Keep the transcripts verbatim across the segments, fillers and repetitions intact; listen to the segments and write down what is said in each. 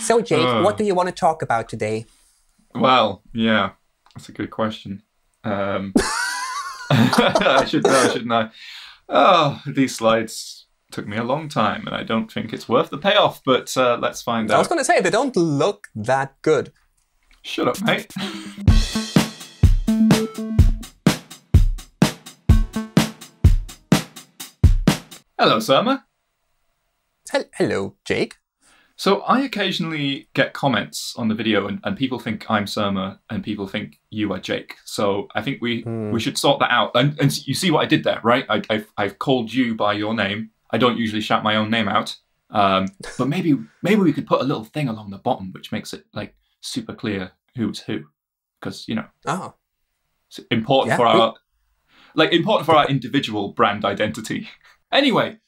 So, Jake, uh, what do you want to talk about today? Well, yeah, that's a good question. Um, I should know, shouldn't I? Oh, these slides took me a long time, and I don't think it's worth the payoff, but uh, let's find out. I was going to say, they don't look that good. Shut up, mate. Hello, Surma. Hello, Jake. So I occasionally get comments on the video, and, and people think I'm Surma, and people think you are Jake. So I think we mm. we should sort that out. And, and you see what I did there, right? I, I've I've called you by your name. I don't usually shout my own name out, um, but maybe maybe we could put a little thing along the bottom which makes it like super clear who's who, because you know, oh, it's important yeah. for our like important for our individual brand identity. Anyway.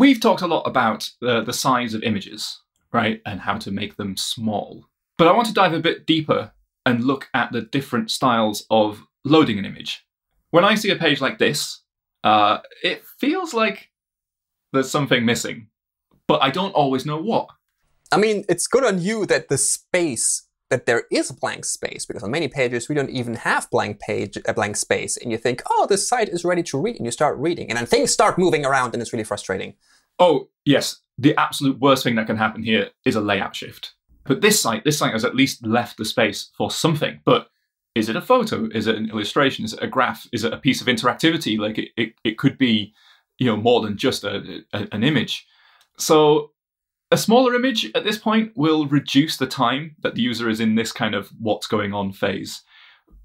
We've talked a lot about uh, the size of images, right, and how to make them small. But I want to dive a bit deeper and look at the different styles of loading an image. When I see a page like this, uh, it feels like there's something missing, but I don't always know what. I mean, it's good on you that the space, that there is a blank space, because on many pages we don't even have blank page, a blank space, and you think, oh, this site is ready to read, and you start reading, and then things start moving around, and it's really frustrating. Oh, yes. The absolute worst thing that can happen here is a layout shift. But this site, this site has at least left the space for something. But is it a photo? Is it an illustration? Is it a graph? Is it a piece of interactivity? Like it, it, it could be, you know, more than just a, a, an image. So a smaller image at this point will reduce the time that the user is in this kind of what's going on phase.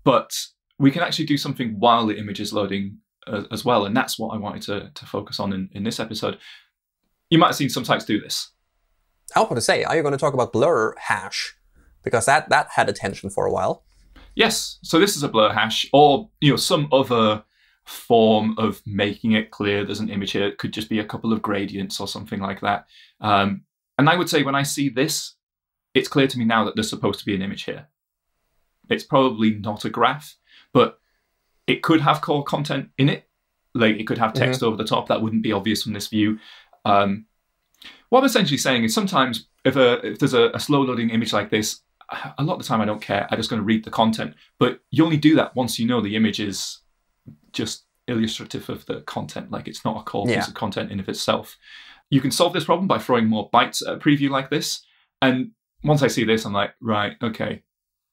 But we can actually do something while the image is loading uh, as well. And that's what I wanted to, to focus on in, in this episode. You might have seen some sites do this. I was going to say, are you going to talk about BlurHash? Because that, that had attention for a while. Yes. So this is a BlurHash, or you know, some other form of making it clear there's an image here. It could just be a couple of gradients or something like that. Um, and I would say when I see this, it's clear to me now that there's supposed to be an image here. It's probably not a graph, but it could have core content in it. Like it could have text mm-hmm. over the top. That wouldn't be obvious from this view. Um, what I'm essentially saying is sometimes if, a, if there's a, a slow loading image like this, a lot of the time I don't care. I'm just going to read the content. But you only do that once you know the image is just illustrative of the content. Like it's not a core yeah. piece of content in of itself. You can solve this problem by throwing more bytes at a preview like this. And once I see this, I'm like, right, okay,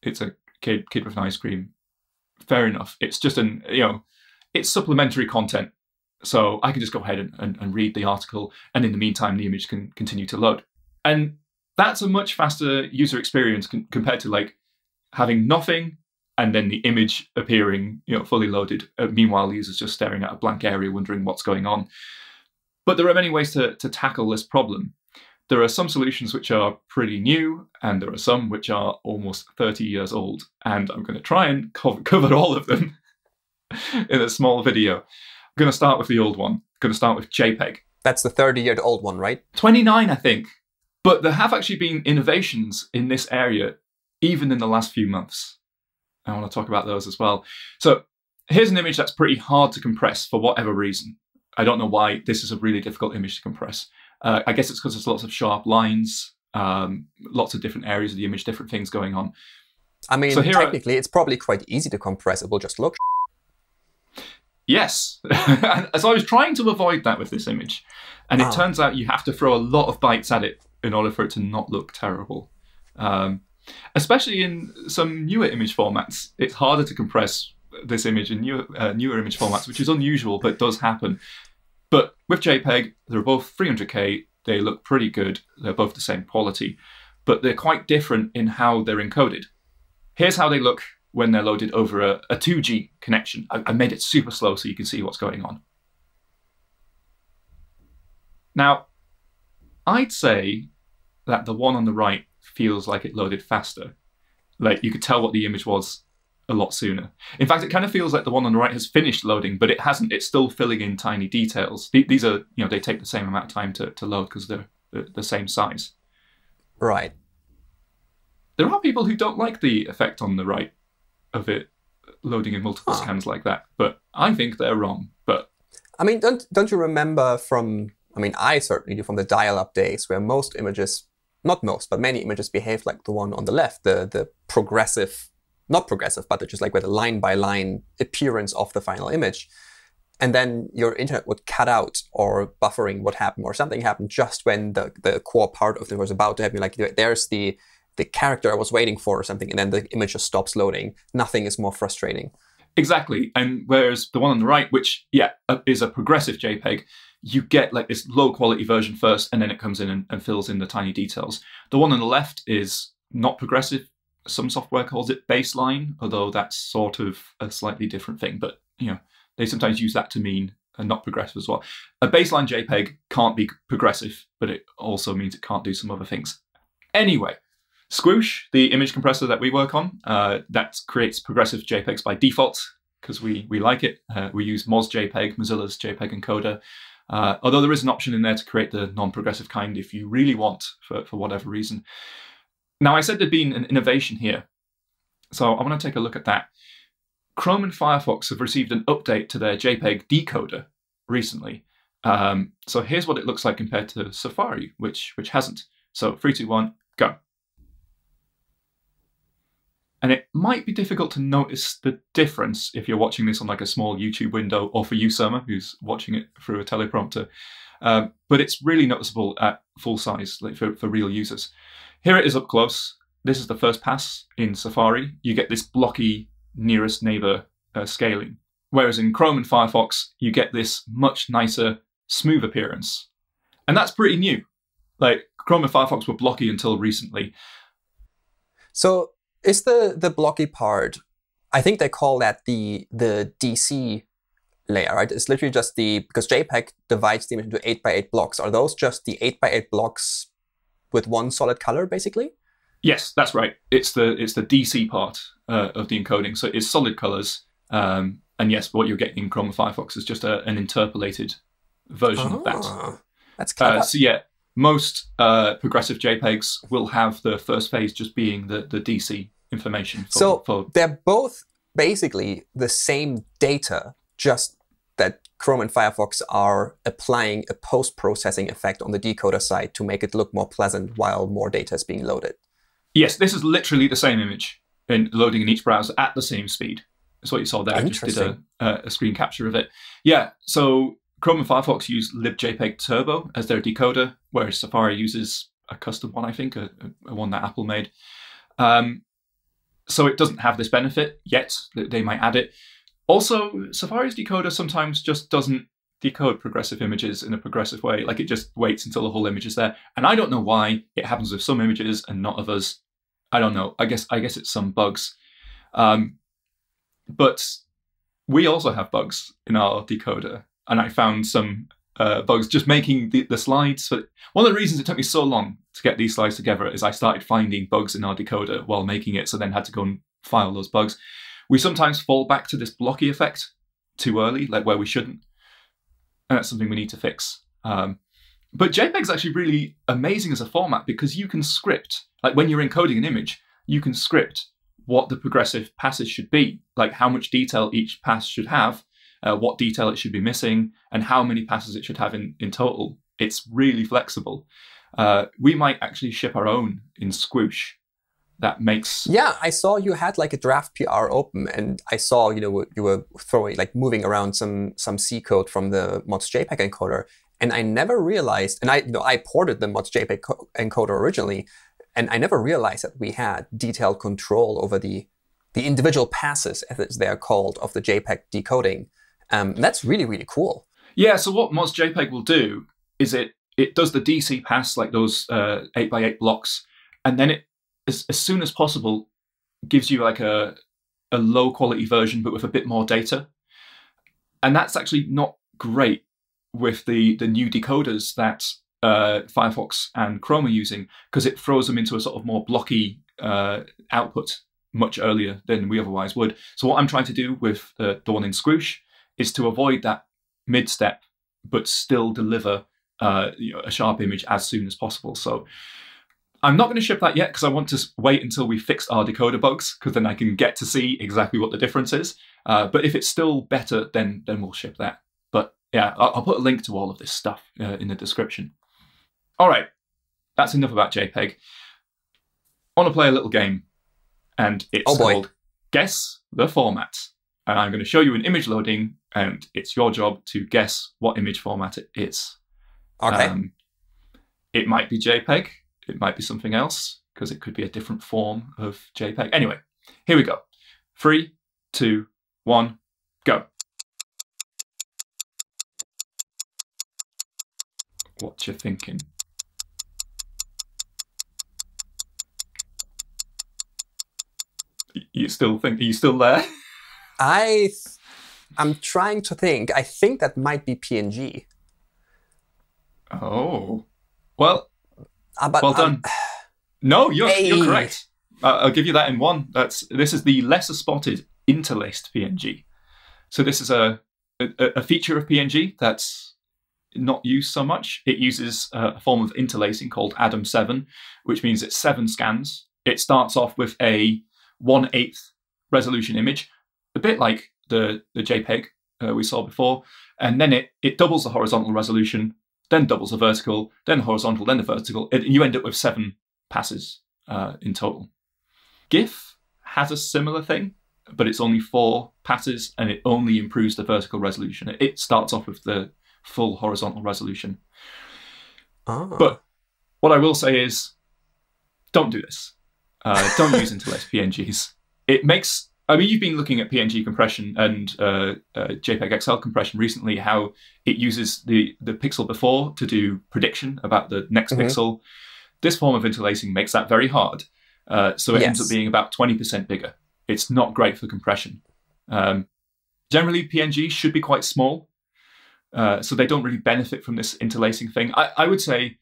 it's a kid, kid with an ice cream. Fair enough. It's just an, you know, it's supplementary content. So I can just go ahead and, and, and read the article, and in the meantime, the image can continue to load. And that's a much faster user experience compared to like having nothing and then the image appearing, you know, fully loaded. Uh, meanwhile, the user's just staring at a blank area, wondering what's going on. But there are many ways to, to tackle this problem. There are some solutions which are pretty new, and there are some which are almost thirty years old. And I'm going to try and co- cover all of them in a small video. I'm going to start with the old one. I'm going to start with JPEG. That's the thirty-year-old one, right? twenty-nine, I think. But there have actually been innovations in this area, even in the last few months. I want to talk about those as well. So here's an image that's pretty hard to compress for whatever reason. I don't know why this is a really difficult image to compress. Uh, I guess it's because there's lots of sharp lines, um, lots of different areas of the image, different things going on. I mean, so technically, are... it's probably quite easy to compress. It will just look... Yes. So I was trying to avoid that with this image. And it oh. turns out you have to throw a lot of bytes at it in order for it to not look terrible. Um, especially in some newer image formats. It's harder to compress this image in newer, uh, newer image formats, which is unusual, but does happen. But with JPEG, they're both three hundred K. They look pretty good. They're both the same quality. But they're quite different in how they're encoded. Here's how they look when they're loaded over a, a two G connection. I, I made it super slow so you can see what's going on. Now, I'd say that the one on the right feels like it loaded faster. Like you could tell what the image was a lot sooner. In fact, it kind of feels like the one on the right has finished loading, but it hasn't. It's still filling in tiny details. These are, you know, they take the same amount of time to, to load because they're the same size. Right. There are people who don't like the effect on the right of it loading in multiple huh. scans like that, but I think they're wrong. But I mean, don't don't you remember from? I mean, I certainly do from the dial-up days where most images not most, but many images behave like the one on the left, the, the progressive, not progressive, but just like with a line-by-line appearance of the final image. And then your internet would cut out, or buffering would happen, or something happened just when the, the core part of it was about to happen. Like, there's the, the character I was waiting for or something, and then the image just stops loading. Nothing is more frustrating. Exactly. And whereas the one on the right, which, yeah, is a progressive JPEG, you get like this low-quality version first, and then it comes in and, and fills in the tiny details. The one on the left is not progressive. Some software calls it baseline, although that's sort of a slightly different thing. But, you know, they sometimes use that to mean and not progressive as well. A baseline JPEG can't be progressive, but it also means it can't do some other things. Anyway, Squoosh, the image compressor that we work on, uh, that creates progressive JPEGs by default because we, we like it. Uh, we use MozJPEG, Mozilla's JPEG encoder. Uh, although there is an option in there to create the non-progressive kind if you really want, for, for whatever reason. Now, I said there'd been an innovation here, so I want to take a look at that. Chrome and Firefox have received an update to their JPEG decoder recently. Um, so here's what it looks like compared to Safari, which, which hasn't. So three, two, one, go. And it might be difficult to notice the difference if you're watching this on like a small YouTube window, or for you, Surma, who's watching it through a teleprompter. Um, but it's really noticeable at full size, like for, for real users. Here it is up close. This is the first pass in Safari. You get this blocky nearest neighbor uh, scaling. Whereas in Chrome and Firefox, you get this much nicer, smooth appearance. And that's pretty new. Like, Chrome and Firefox were blocky until recently. So is the, the blocky part, I think they call that the, the D C layer, right? It's literally just the, because JPEG divides the image into eight by eight blocks. Are those just the eight by eight blocks with one solid color, basically? Yes, that's right. It's the it's the D C part uh, of the encoding. So it's solid colors. Um, and yes, what you're getting in Chrome and Firefox is just a, an interpolated version oh, of that. That's clever. Uh, so yeah, most uh, progressive JPEGs will have the first phase just being the, the D C information. For, so for... they're both basically the same data, just that Chrome and Firefox are applying a post-processing effect on the decoder side to make it look more pleasant while more data is being loaded. Yes, this is literally the same image and loading in each browser at the same speed. That's what you saw there. I just did a, a screen capture of it. Yeah, so Chrome and Firefox use libjpeg Turbo as their decoder, whereas Safari uses a custom one, I think, a, a one that Apple made. Um, so it doesn't have this benefit yet. They might add it. Also, Safari's decoder sometimes just doesn't decode progressive images in a progressive way. Like, it just waits until the whole image is there. And I don't know why it happens with some images and not others. I don't know. I guess I guess it's some bugs. Um, but we also have bugs in our decoder. And I found some uh, bugs just making the, the slides. So one of the reasons it took me so long to get these slides together is I started finding bugs in our decoder while making it, so then had to go and file those bugs. We sometimes fall back to this blocky effect too early, like where we shouldn't. And that's something we need to fix. Um, but JPEG is actually really amazing as a format because you can script, like when you're encoding an image, you can script what the progressive passes should be, like how much detail each pass should have, uh, what detail it should be missing, and how many passes it should have in, in total. It's really flexible. Uh, we might actually ship our own in Squoosh. That makes... Yeah, I saw you had like a draft P R open, and I saw, you know, you were throwing, like moving around some some C code from the MozJPEG encoder, and I never realized, and I, you know, I ported the MozJPEG encoder originally, and I never realized that we had detailed control over the the individual passes, as they are called, of the JPEG decoding. Um, that's really, really cool. Yeah, so what MozJPEG will do is it it does the D C pass, like those uh, eight by eight blocks, and then it As, as soon as possible, gives you like a, a low quality version, but with a bit more data. And that's actually not great with the, the new decoders that uh, Firefox and Chrome are using, because it throws them into a sort of more blocky uh, output much earlier than we otherwise would. So what I'm trying to do with uh, the one in Squoosh is to avoid that mid-step, but still deliver uh, you know, a sharp image as soon as possible. So I'm not going to ship that yet because I want to wait until we fix our decoder bugs, because then I can get to see exactly what the difference is. Uh, but if it's still better, then, then we'll ship that. But yeah, I'll, I'll put a link to all of this stuff uh, in the description. All right, That's enough about JPEG. I want to play a little game, and it's oh called Guess the Format. And I'm going to show you an image loading, and it's your job to guess what image format it is. Okay. Um, it might be JPEG. It might be something else, because it could be a different form of JPEG. Anyway, here we go. Three, two, one, go. What you thinking? You still think? Are you still there? I, I'm trying to think. I think that might be P N G. Oh, well, uh, but, well done. Um, no, you're hey. you're correct. Uh, I'll give you that in one. That's this is the lesser spotted interlaced P N G. So this is a a, a feature of P N G that's not used so much. It uses a form of interlacing called Adam seven, which means it's seven scans. It starts off with a one eighth resolution image, a bit like the, the JPEG uh, we saw before. And then it, it doubles the horizontal resolution, then doubles the vertical, then horizontal, then the vertical. And you end up with seven passes uh, in total. GIF has a similar thing, but it's only four passes, and it only improves the vertical resolution. It starts off with the full horizontal resolution. Oh. But what I will say is, don't do this. Uh, don't use interlaced P N Gs. It makes, I mean, you've been looking at P N G compression and uh, uh, JPEG X L compression recently, how it uses the, the pixel before to do prediction about the next mm-hmm. pixel. This form of interlacing makes that very hard. Uh, so it yes. ends up being about twenty percent bigger. It's not great for compression. Um, generally, P N Gs should be quite small. Uh, so they don't really benefit from this interlacing thing. I, I would say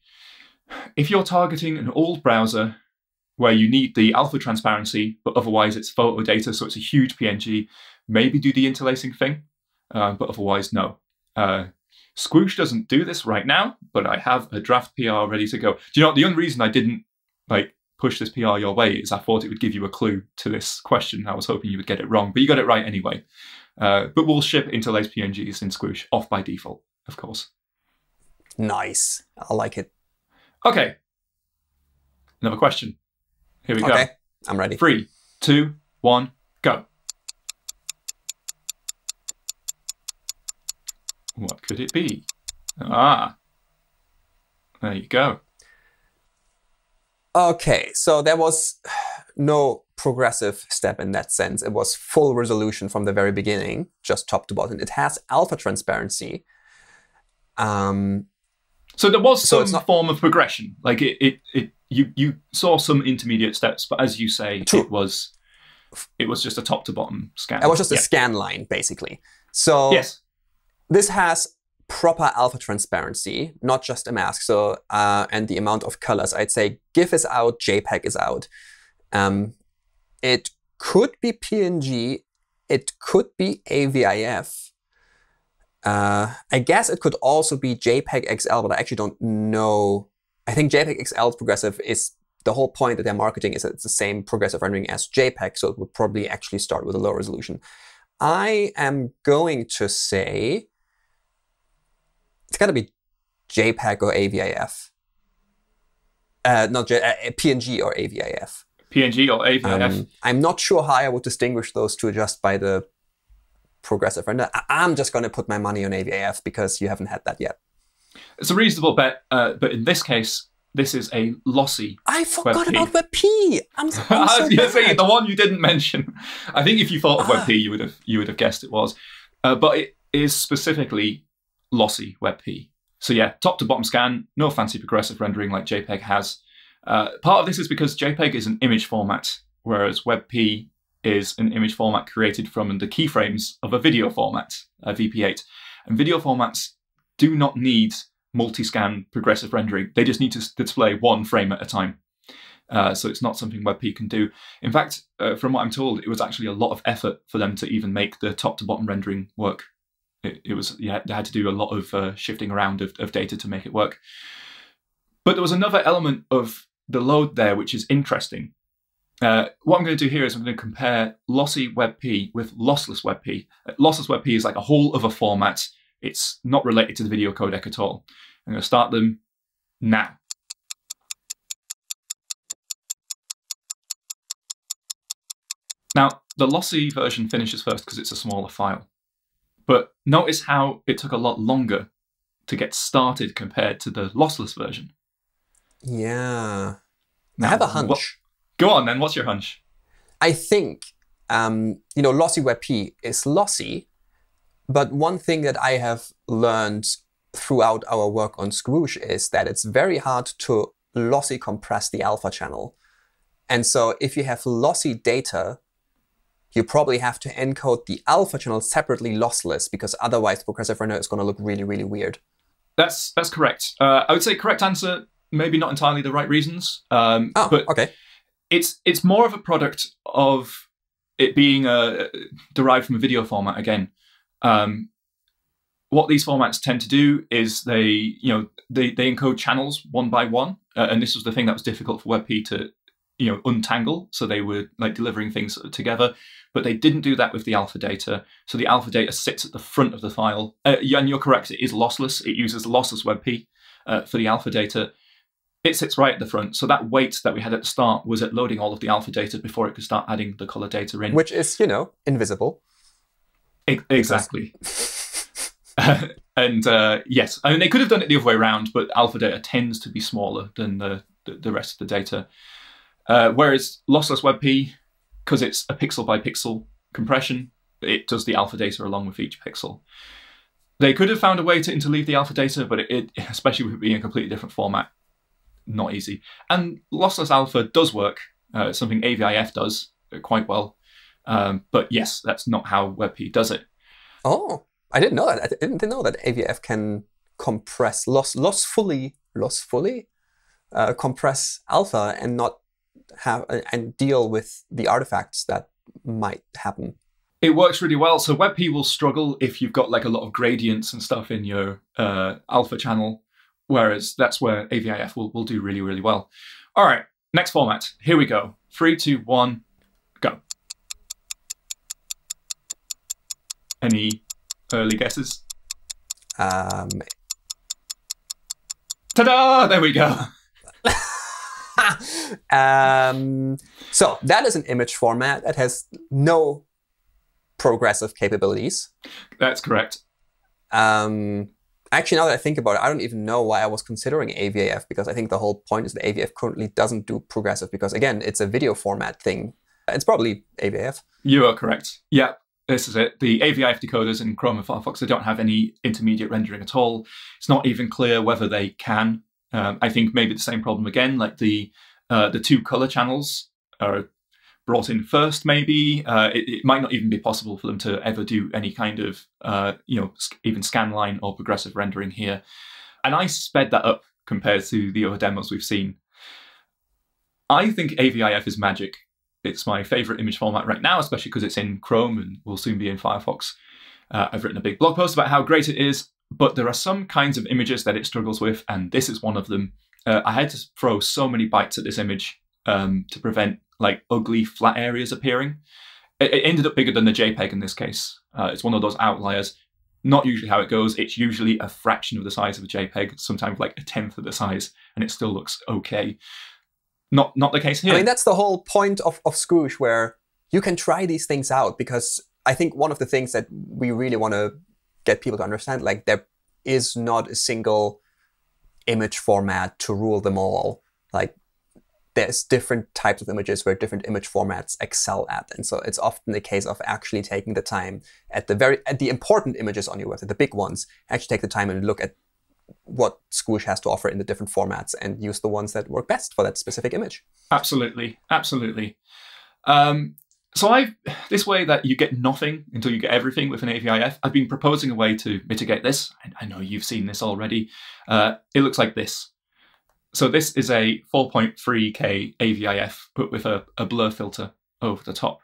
if you're targeting an old browser where you need the alpha transparency, but otherwise it's photo data, so it's a huge P N G, maybe do the interlacing thing, uh, but otherwise no. Uh, Squoosh doesn't do this right now, but I have a draft P R ready to go. Do you know, the only reason I didn't like push this P R your way is I thought it would give you a clue to this question. I was hoping you would get it wrong, but you got it right anyway. Uh, but we'll ship interlaced P N Gs in Squoosh off by default, of course. Nice. I like it. Okay. Another question. Here we okay. go. Okay. I'm ready. Three, two, one, go. What could it be? Ah. There you go. Okay. So there was no progressive step in that sense. It was full resolution from the very beginning, just top to bottom. It has alpha transparency. Um, so there was so some not... form of progression. Like it, it, it, you, you saw some intermediate steps, but as you say, True. it was, it was just a top to bottom scan. It was just yeah. a scan line, basically. So yes. this has proper alpha transparency, not just a mask. So uh, and the amount of colors, I'd say GIF is out, JPEG is out. Um, it could be P N G. It could be A V I F. Uh, I guess it could also be JPEG X L, but I actually don't know. I think JPEG X L's progressive is the whole point that they're marketing is that it's the same progressive rendering as JPEG, so it would probably actually start with a low resolution. I am going to say it's got to be JPEG or A V I F. Uh, not J uh, P N G or A V I F. P N G or A V I F. Um, I'm not sure how I would distinguish those two just by the progressive render. I I'm just going to put my money on A V I F because you haven't had that yet. It's a reasonable bet, uh, but in this case, this is a lossy I forgot WebP. About WebP. I'm so, I'm so bad. Saying, the one you didn't mention. I think if you thought of ah. WebP, you would have you would have guessed it was. Uh, but it is specifically lossy WebP. So yeah, top to bottom scan, no fancy progressive rendering like JPEG has. Uh, part of this is because JPEG is an image format, whereas WebP is an image format created from the keyframes of a video format, a V P eight. And video formats do not need multi-scan progressive rendering. They just need to display one frame at a time. Uh, so it's not something WebP can do. In fact, uh, from what I'm told, it was actually a lot of effort for them to even make the top-to-bottom rendering work. It, it was, yeah, they had to do a lot of uh, shifting around of, of data to make it work. But there was another element of the load there, which is interesting. Uh, what I'm going to do here is I'm going to compare lossy WebP with lossless WebP. Lossless WebP is like a whole other format. It's not related to the video codec at all. I'm going to start them now. Now, the lossy version finishes first because it's a smaller file. But notice how it took a lot longer to get started compared to the lossless version. Yeah. Now, I have a hunch. What, go on, then. What's your hunch? I think, um, you know, lossy WebP is lossy. But one thing that I have learned throughout our work on Squoosh is that it's very hard to lossy compress the alpha channel. And so if you have lossy data, you probably have to encode the alpha channel separately lossless, because otherwise progressive render is going to look really, really weird. That's, that's correct. Uh, I would say correct answer, maybe not entirely the right reasons. Um, oh, but okay. It's, it's more of a product of it being uh, derived from a video format again. Um, what these formats tend to do is they, you know, they, they encode channels one by one. Uh, and this was the thing that was difficult for WebP to, you know, untangle. So they were like delivering things together, but they didn't do that with the alpha data. So the alpha data sits at the front of the file. Uh, and you're correct, it is lossless. It uses lossless WebP uh, for the alpha data. It sits right at the front. So that wait that we had at the start was at loading all of the alpha data before it could start adding the color data in. Which is, you know, invisible. Exactly. uh, and uh, yes, I mean, they could have done it the other way around, but alpha data tends to be smaller than the, the, the rest of the data. Uh, whereas lossless WebP, because it's a pixel by pixel compression, it does the alpha data along with each pixel. They could have found a way to interleave the alpha data, but it, it especially with it being a completely different format, not easy. And lossless alpha does work. Uh, it's something A V I F does quite well. Um, but yes, that's not how WebP does it. Oh, I didn't know that. I didn't know that A V I F can compress loss, lossfully, lossfully, uh, compress alpha and not have uh, and deal with the artifacts that might happen. It works really well. So WebP will struggle if you've got like a lot of gradients and stuff in your uh, alpha channel, whereas that's where A V I F will will do really, really well. All right, next format. Here we go. Three, two, one. Any early guesses? Um, Ta-da! There we go. um, so that is an image format that has no progressive capabilities. That's correct. Um, actually, now that I think about it, I don't even know why I was considering A V I F, because I think the whole point is that A V I F currently doesn't do progressive, because again, it's a video format thing. It's probably A V I F. You are correct. Yeah. This is it. The A V I F decoders in Chrome and Firefox, they don't have any intermediate rendering at all. It's not even clear whether they can. Um, I think maybe the same problem again, like the uh, the two color channels are brought in first, maybe. Uh, it, it might not even be possible for them to ever do any kind of, uh, you know, even scanline or progressive rendering here. And I sped that up compared to the other demos we've seen. I think A V I F is magic. It's my favorite image format right now, especially because it's in Chrome and will soon be in Firefox. Uh, I've written a big blog post about how great it is, but there are some kinds of images that it struggles with, and this is one of them. Uh, I had to throw so many bites at this image um, to prevent like ugly flat areas appearing. It, it ended up bigger than the JPEG in this case. Uh, it's one of those outliers. Not usually how it goes. It's usually a fraction of the size of a JPEG, sometimes like a tenth of the size, and it still looks okay. Not, not the case here. I mean, that's the whole point of, of Squoosh, where you can try these things out, because I think one of the things that we really want to get people to understand, like, there is not a single image format to rule them all. Like, there's different types of images where different image formats excel at. And so it's often a case of actually taking the time at the very, at the important images on your website, the big ones, actually take the time and look at what Squoosh has to offer in the different formats and use the ones that work best for that specific image. Absolutely, absolutely. Um, so I've, this way that you get nothing until you get everything with an A V I F, I've been proposing a way to mitigate this. I, I know you've seen this already. Uh, it looks like this. So this is a four point three K A V I F, but with a, a blur filter over the top.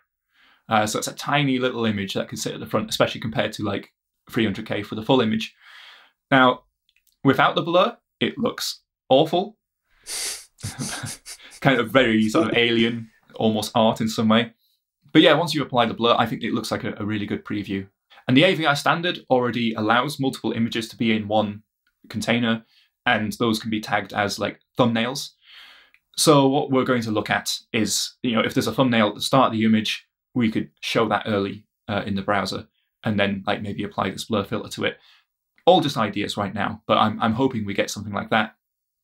Uh, so it's a tiny little image that could sit at the front, especially compared to like three hundred K for the full image. Now, without the blur, it looks awful. Kind of very sort of alien, almost art in some way. But yeah, once you apply the blur, I think it looks like a, a really good preview. And the A V I standard already allows multiple images to be in one container, and those can be tagged as like thumbnails. So what we're going to look at is, you know, if there's a thumbnail at the start of the image, we could show that early uh, in the browser and then like maybe apply this blur filter to it. All just ideas right now, but I'm, I'm hoping we get something like that.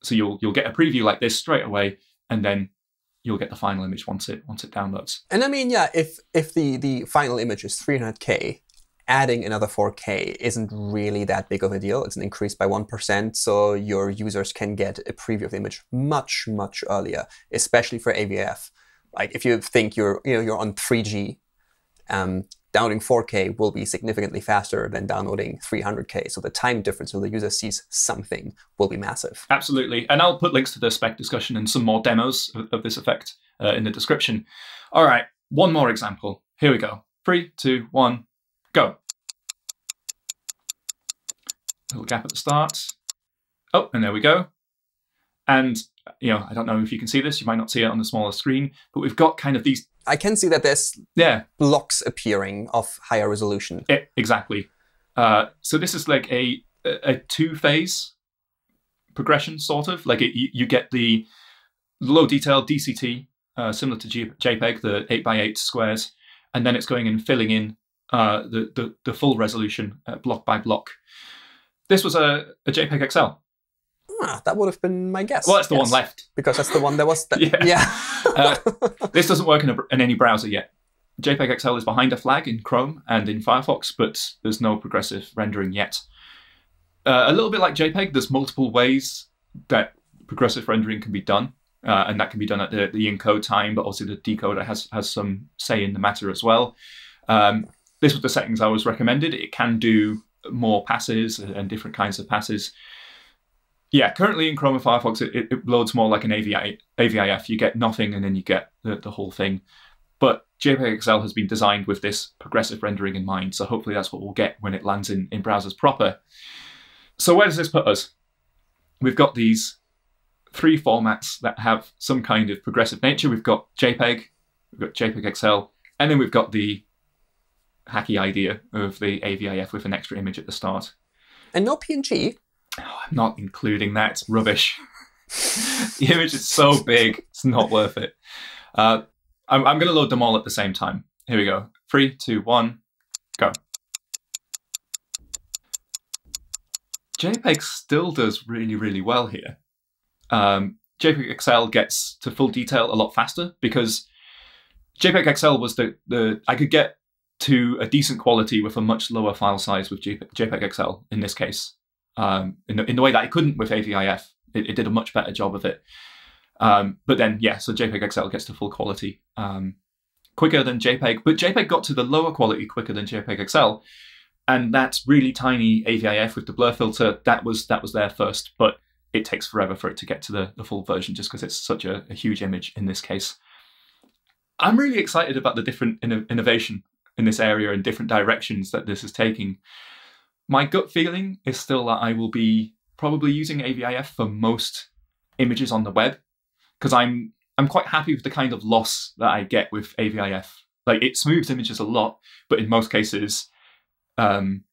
So you'll you'll get a preview like this straight away, and then you'll get the final image once it once it downloads. And I mean, yeah, if if the the final image is three hundred K, adding another four K isn't really that big of a deal. It's an increase by one percent, so your users can get a preview of the image much, much earlier, especially for A V I F. Like if you think you're you know you're on three G, um, downloading four K will be significantly faster than downloading three hundred K. So the time difference when the user sees something will be massive. Absolutely. And I'll put links to the spec discussion and some more demos of, of this effect uh, in the description. All right, one more example. Here we go. Three, two, one, go. Little gap at the start. Oh, and there we go. And you know, I don't know if you can see this. You might not see it on the smaller screen, but we've got kind of these. I can see that there's yeah blocks appearing of higher resolution. It, exactly. Uh, so this is like a a two-phase progression, sort of. Like it, you, you get the low detail D C T, uh, similar to JPEG, the eight by eight squares, and then it's going and filling in uh, the, the the full resolution uh, block by block. This was a, a JPEG X L. Ah, that would have been my guess. Well, that's the yes. one left. Because that's the one that was... Th yeah. yeah. uh, this doesn't work in, a, in any browser yet. JPEG X L is behind a flag in Chrome and in Firefox, but there's no progressive rendering yet. Uh, a little bit like JPEG, there's multiple ways that progressive rendering can be done, uh, and that can be done at the, the encode time, but also the decoder has, has some say in the matter as well. Um, this was the settings I was recommended. It can do more passes and different kinds of passes. Yeah, currently in Chrome and Firefox, it, it loads more like an A V I F. You get nothing, and then you get the, the whole thing. But JPEG X L has been designed with this progressive rendering in mind, so hopefully that's what we'll get when it lands in, in browsers proper. So where does this put us? We've got these three formats that have some kind of progressive nature. We've got JPEG, we've got JPEG X L, and then we've got the hacky idea of the A V I F with an extra image at the start. And no P N G. Oh, I'm not including that. It's rubbish. The image is so big, it's not worth it. Uh, I'm, I'm going to load them all at the same time. Here we go. Three, two, one, go. JPEG still does really, really well here. Um, JPEG X L gets to full detail a lot faster because JPEG X L was the, the I could get to a decent quality with a much lower file size with JPEG X L in this case. Um, in, the, in the way that it couldn't with A V I F, it, it did a much better job of it. Um, but then, yeah, so JPEG X L gets to full quality um, quicker than JPEG. But JPEG got to the lower quality quicker than JPEG X L, and that's really tiny A V I F with the blur filter. That was that was there first, but it takes forever for it to get to the, the full version just because it's such a, a huge image in this case. I'm really excited about the different inno innovation in this area and different directions that this is taking. My gut feeling is still that I will be probably using A V I F for most images on the web because I'm I'm quite happy with the kind of loss that I get with A V I F. Like it smooths images a lot, but in most cases, um,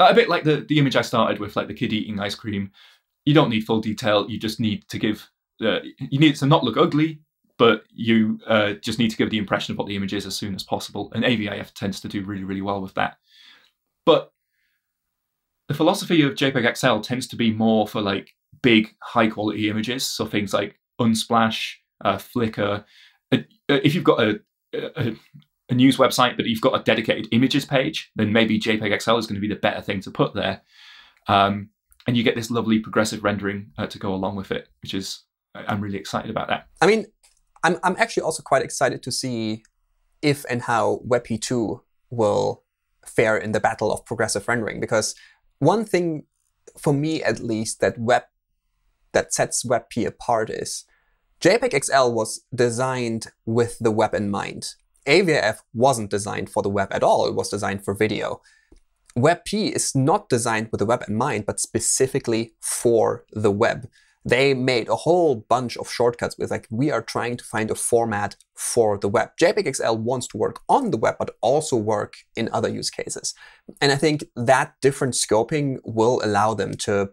a bit like the the image I started with, like the kid eating ice cream. You don't need full detail. You just need to give the, you need it to not look ugly, but you uh, just need to give the impression of what the image is as soon as possible. And A V I F tends to do really really well with that, but the philosophy of JPEG X L tends to be more for like big, high-quality images, so things like Unsplash, uh, Flickr. Uh, if you've got a, a, a news website, but you've got a dedicated images page, then maybe JPEG X L is going to be the better thing to put there. Um, and you get this lovely progressive rendering uh, to go along with it, which is, I'm really excited about that. I mean, I'm, I'm actually also quite excited to see if and how WebP two will fare in the battle of progressive rendering, because one thing, for me at least, that web that sets WebP apart is JPEG X L was designed with the web in mind. A V I F wasn't designed for the web at all. It was designed for video. WebP is not designed with the web in mind, but specifically for the web. They made a whole bunch of shortcuts with, like, we are trying to find a format for the web. JPEG X L wants to work on the web, but also work in other use cases. And I think that different scoping will allow them to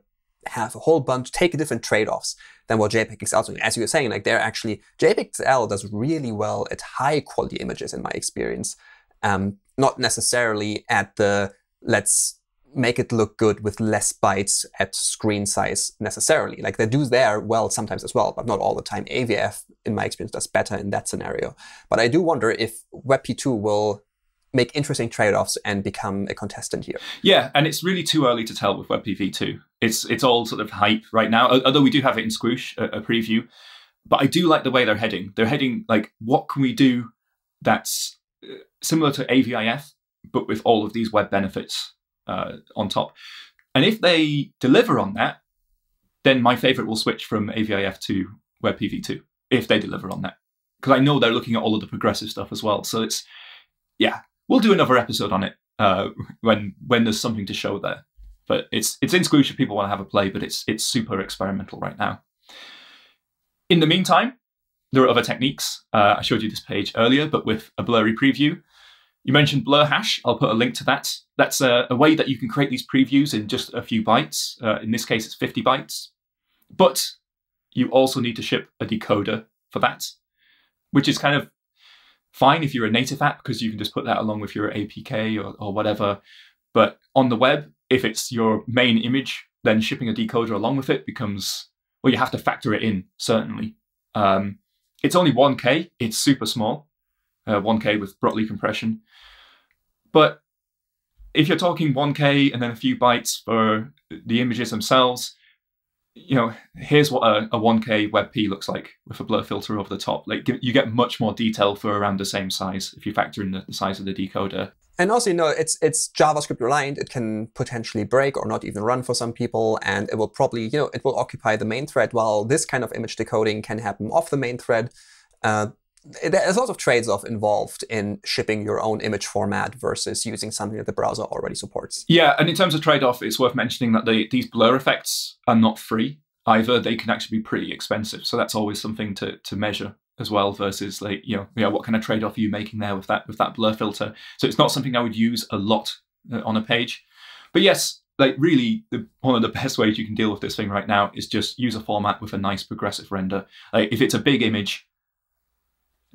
have a whole bunch, take different trade-offs than what JPEG X L is doing. As you were saying, like they're actually, JPEG X L does really well at high quality images in my experience, um, not necessarily at the let's make it look good with less bytes at screen size necessarily. Like they do there well sometimes as well, but not all the time. A V I F, in my experience, does better in that scenario. But I do wonder if Web P two will make interesting trade-offs and become a contestant here. Yeah, and it's really too early to tell with Web P V two. It's it's all sort of hype right now, although we do have it in Squoosh, a, a preview. But I do like the way they're heading. They're heading, like, what can we do that's similar to A V I F, but with all of these web benefits uh, on top? And if they deliver on that, then my favorite will switch from A V I F to Web P V two, if they deliver on that. Because I know they're looking at all of the progressive stuff as well. So it's, yeah. We'll do another episode on it uh, when when there's something to show there. But it's it's in Squoosh if people want to have a play, but it's it's super experimental right now. In the meantime, there are other techniques. Uh, I showed you this page earlier, but with a blurry preview. You mentioned BlurHash. I'll put a link to that. That's a, a way that you can create these previews in just a few bytes. Uh, in this case, it's fifty bytes. But you also need to ship a decoder for that, which is kind of fine if you're a native app because you can just put that along with your A P K or, or whatever. But on the web, if it's your main image, then shipping a decoder along with it becomes, well, you have to factor it in, certainly. Um, it's only one K. It's super small, uh, one K with Brotli compression. But if you're talking one K and then a few bytes for the images themselves, you know, here's what a, a one K Web P looks like with a blur filter over the top. Like you get much more detail for around the same size if you factor in the, the size of the decoder. And also, you know, it's it's JavaScript reliant. It can potentially break or not even run for some people, and it will probably, you know, it will occupy the main thread. While this kind of image decoding can happen off the main thread, uh, there's lots of trades-off involved in shipping your own image format versus using something that the browser already supports. Yeah, and in terms of trade-off, it's worth mentioning that they, these blur effects are not free either. They can actually be pretty expensive. So that's always something to, to measure as well versus, like, you know, yeah, what kind of trade-off are you making there with that, with that blur filter? So it's not something I would use a lot on a page. But yes, like really, the, one of the best ways you can deal with this thing right now is just use a format with a nice progressive render. Like if it's a big image,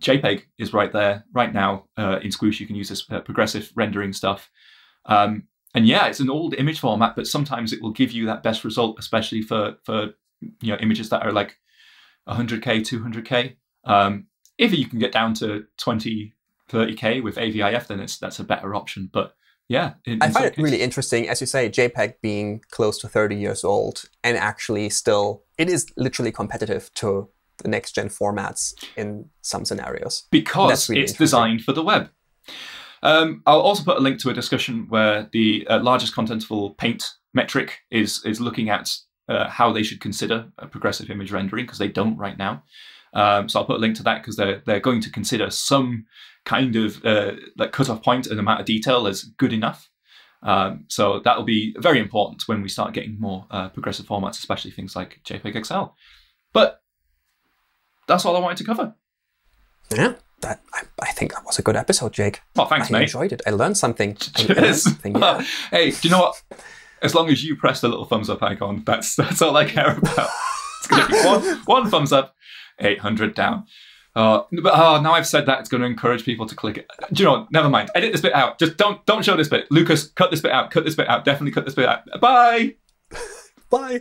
JPEG is right there, right now. Uh, in Squoosh, you can use this uh, progressive rendering stuff. Um, and yeah, it's an old image format, but sometimes it will give you that best result, especially for, for you know, images that are like one hundred K, two hundred K. Um, if you can get down to twenty, thirty K with A V I F, then it's, that's a better option. But yeah. In, in I find it really interesting, as you say, JPEG being close to thirty years old and actually still, it is literally competitive to the next-gen formats in some scenarios. Because really it's designed for the web. Um, I'll also put a link to a discussion where the uh, largest contentful paint metric is, is looking at uh, how they should consider a progressive image rendering, because they don't right now. Um, so I'll put a link to that, because they're, they're going to consider some kind of uh, like cutoff point and amount of detail as good enough. Um, so that will be very important when we start getting more uh, progressive formats, especially things like JPEG X L. But that's all I wanted to cover. Yeah, that, I, I think that was a good episode, Jake. Well, thanks, I mate. I enjoyed it. I learned something. I learned something, yeah. Hey, do you know what? As long as you press the little thumbs up icon, that's that's all I care about. It's going to be one, one thumbs up, eight hundred down. Uh, but oh, now I've said that, it's going to encourage people to click it. Do you know what? Never mind. Edit this bit out. Just don't don't show this bit. Lucas, cut this bit out. Cut this bit out. Definitely cut this bit out. Bye. Bye.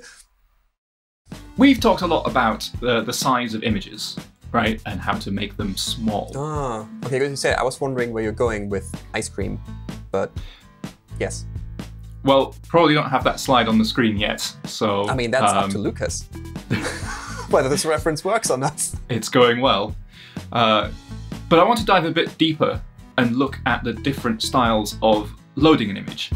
We've talked a lot about the, the size of images, right? And how to make them small. Ah, okay, good you said. I was wondering where you're going with ice cream, but yes. Well, probably don't have that slide on the screen yet, so... I mean, that's um, up to Lucas, whether this reference works or not. It's going well. Uh, but I want to dive a bit deeper and look at the different styles of loading an image.